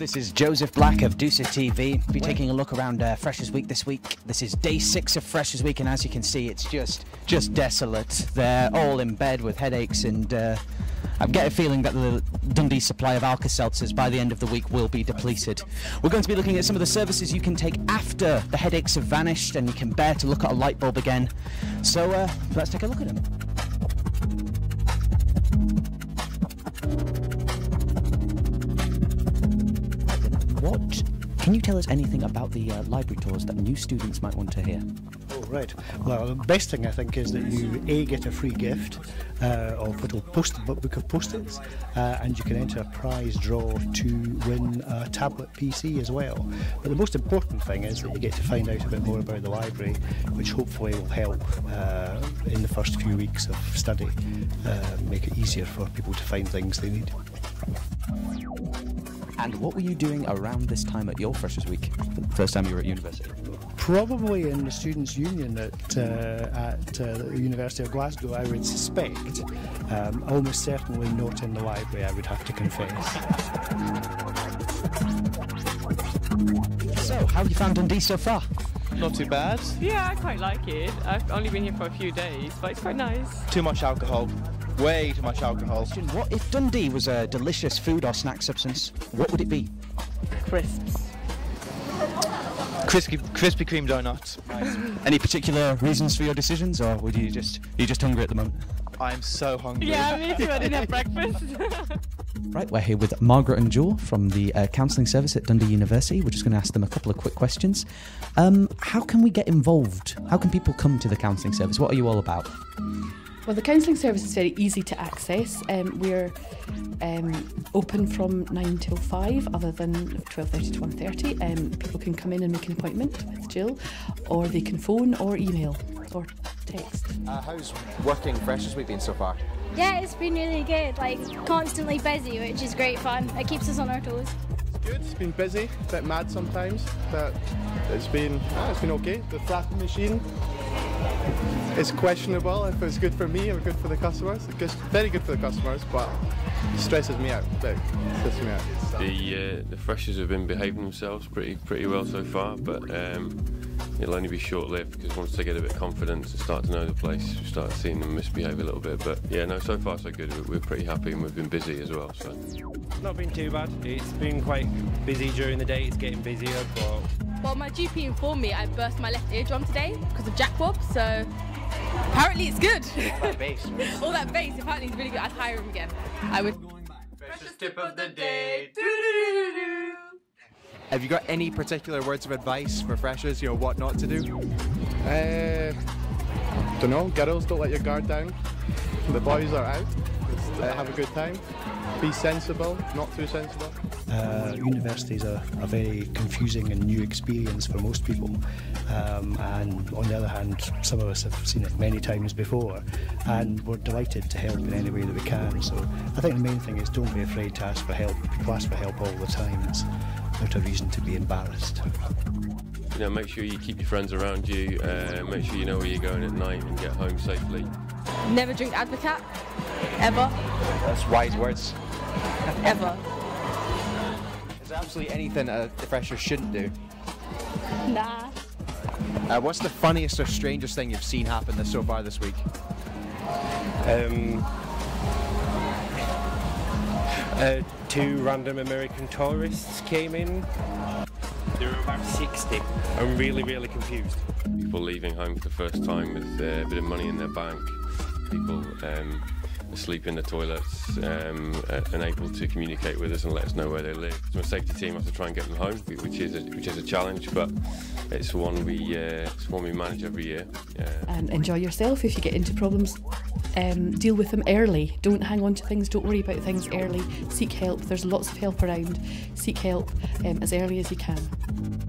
This is Joseph Black of Dusa TV. We'll be taking a look around Freshers' Week this week. This is day 6 of Freshers' Week, and as you can see, it's just desolate. They're all in bed with headaches, and I get a feeling that the Dundee supply of Alka-Seltzers by the end of the week will be depleted. We're going to be looking at some of the services you can take after the headaches have vanished and you can bear to look at a light bulb again. So let's take a look at them. What? Can you tell us anything about the library tours that new students might want to hear? Oh, right. Well, the best thing I think is that you get a free gift of little book of post-its, and you can enter a prize draw to win a tablet PC as well. But the most important thing is that you get to find out a bit more about the library, which hopefully will help in the first few weeks of study, make it easier for people to find things they need. And what were you doing around this time at your Freshers' Week? First time you were at university? Probably in the Students' Union at the University of Glasgow, I would suspect. Almost certainly not in the library, I would have to confess. So, how have you found Dundee so far? Not too bad. Yeah, I quite like it. I've only been here for a few days, but it's quite nice. Too much alcohol. Way too much alcohol. What if Dundee was a delicious food or snack substance? What would it be? Crisps. Krispy Kreme donuts. Nice. Any particular reasons for your decisions, or would you you're just hungry at the moment? I'm so hungry. Yeah, me too. I didn't have breakfast. Right, we're here with Margaret and Jewel from the counselling service at Dundee University. We're just going to ask them a couple of quick questions. How can we get involved? How can people come to the counselling service? What are you all about? Well, the counselling service is very easy to access. We're open from 9 till 5, other than 12:30 to 1:30. People can come in and make an appointment with Jill, or they can phone or email or text. How's working Freshers' Week been so far? Yeah, it's been really good, like constantly busy, which is great fun. It keeps us on our toes. It's good, it's been busy, a bit mad sometimes, but it's been okay. The flapping machine. It's questionable if it's good for me or good for the customers. It's very good for the customers, but it stresses me out. The freshers have been behaving themselves pretty well so far, but it'll only be short-lived, because once they get a bit of confidence and start to know the place, we start seeing them misbehave a little bit. But yeah, no, so far so good. We're pretty happy, and we've been busy as well. So it's not been too bad. It's been quite busy during the day. It's getting busier, but. Well, my GP informed me I burst my left eardrum today because of Jack Bob, so apparently it's good. All that bass. All that bass apparently is really good. I'd hire him again. I would. Freshest tip of the day. Doo-doo-doo-doo-doo. Have you got any particular words of advice for freshers, you know, what not to do? Don't know. Girls, don't let your guard down. The boys are out. Have a good time. Be sensible, not too sensible. Universities are a very confusing and new experience for most people, and on the other hand, some of us have seen it many times before, and we're delighted to help in any way that we can. So I think the main thing is don't be afraid to ask for help. People ask for help all the time. It's not a reason to be embarrassed. You know, make sure you keep your friends around you, make sure you know where you're going at night and get home safely. Never drink Advocaat, ever. That's wise words. Ever. Is there absolutely anything the freshers shouldn't do? Nah. What's the funniest or strangest thing you've seen happen so far this week? Two random American tourists came in. There were about 60. I'm really confused. People leaving home for the first time with a bit of money in their bank. People asleep in the toilets, unable to communicate with us and let us know where they live. So my safety team has to try and get them home, which is a challenge, but it's one we manage every year. And enjoy yourself if you get into problems. Deal with them early. Don't hang on to things, don't worry about things early. Seek help, there's lots of help around. Seek help as early as you can.